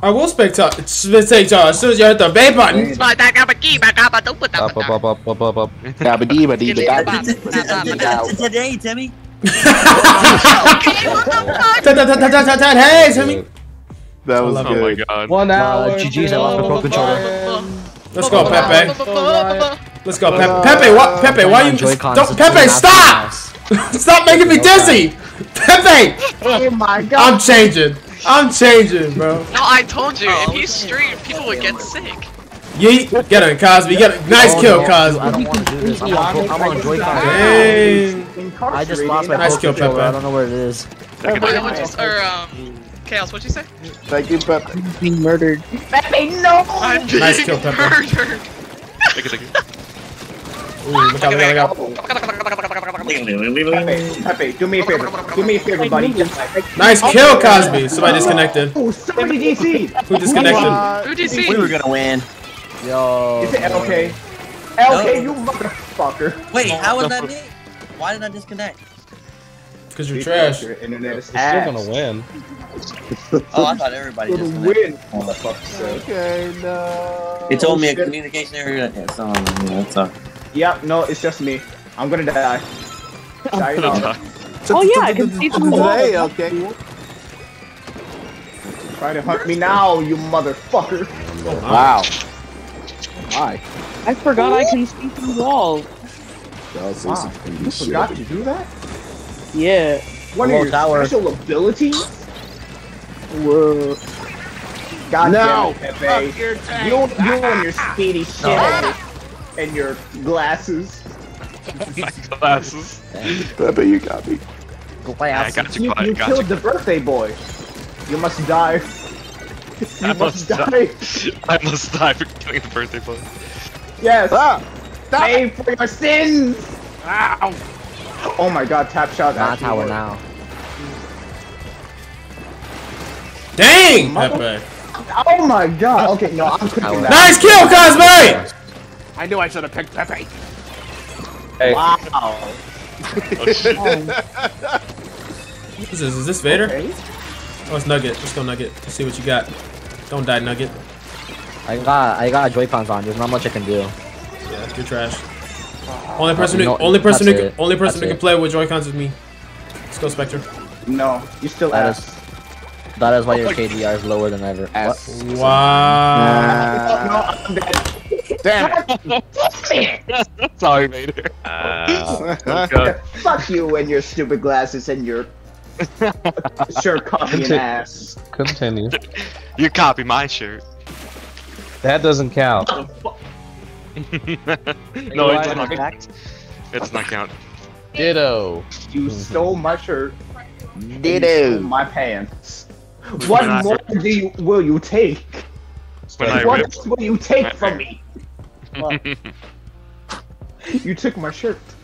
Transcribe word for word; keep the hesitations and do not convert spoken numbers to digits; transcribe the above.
I will spectate, spectate as soon as you hit the B button. Hey, Timmy. Hey, Timmy. That was oh my god. One hour. G G's, I lost my pro controller. Let's go, Pepe. Let's go, Pepe. Pepe, what? Pepe, why are you? Don't, Pepe, stop! Stop making me dizzy, Pepe. Oh my god. I'm changing. I'm changing, bro. No, I told you, if you stream, people would get sick. Yeet! Get him, Cosby. Get him. Nice oh, kill, no. Cosby. I don't want to do this. I'm on, I'm on Joy-Con. Dang. I just lost my nice kill, Pepe. I don't know where it is. Wait, what just, or, um, Chaos, what'd you say? Thank you, Pepe. I'm being murdered. Pepe, no! I'm being nice kill, Pepe. Murdered. Thank you, thank you. Ooh, look out, look out, look out. Pepe, do me a favor. Do me a favor, buddy. Nice kill, Cosby. Somebody disconnected. Who disconnected? Who D C? We were gonna win. Yo. Is it L K? L K, you motherfucker. Wait, how was that me? Why did I disconnect? Because you're trash. Your internet is still gonna win. Oh, I thought everybody just win. Okay, no. It's only a communication error. It's on me. That's all. Yep, no, it's just me. I'm gonna die. Oh yeah, I can see from the wall. Okay. Try to hunt me now, you motherfucker. Wow. Why? I forgot I can see through walls. Wow. You forgot to do that? Yeah. What are your special abilities? Whoa. God no. Damn it, Pepe. You, you and your speedy shit ah. and your glasses. My glasses. Pepe, you got me. Glasses. Yeah, I got you, you, got you got killed you. The birthday boy. You must die. You I must, must die. die. I must die for killing the birthday boy. Yes! Ah, stop! Pay for your sins! Ow! Oh my god, tap shot. Not tower now. Dang! Pepe. Oh my god! Okay, no, I'm cooking that. Nice kill, Cosby! I knew I should have picked Pepe. Hey. Wow. Oh, shit. What is this? Is this Vader? Okay. Oh, it's Nugget. Let's go, Nugget. Let's see what you got. Don't die, Nugget. I got, I got Joy-Cons on. There's not much I can do. Yeah, you're trash. Only person, who, no, only person, who, it. only person that's who can it. play with Joy-Cons with me. Let's go, Spectre. No, you still that ass. Is, that is why oh, your K D R is lower than ever. Ass. Wow. Nah. No, I'm dead. Damn it. Sorry, Vader. Uh, oh, fuck you and your stupid glasses and your. Shirt copy an ass. Continue. You copy my shirt. That doesn't count. No, no it does not count. It does not count. Ditto. You stole my shirt. Ditto. You stole my pants. What when more I... do you, will you take? When what else will you take when from me? Well, you took my shirt.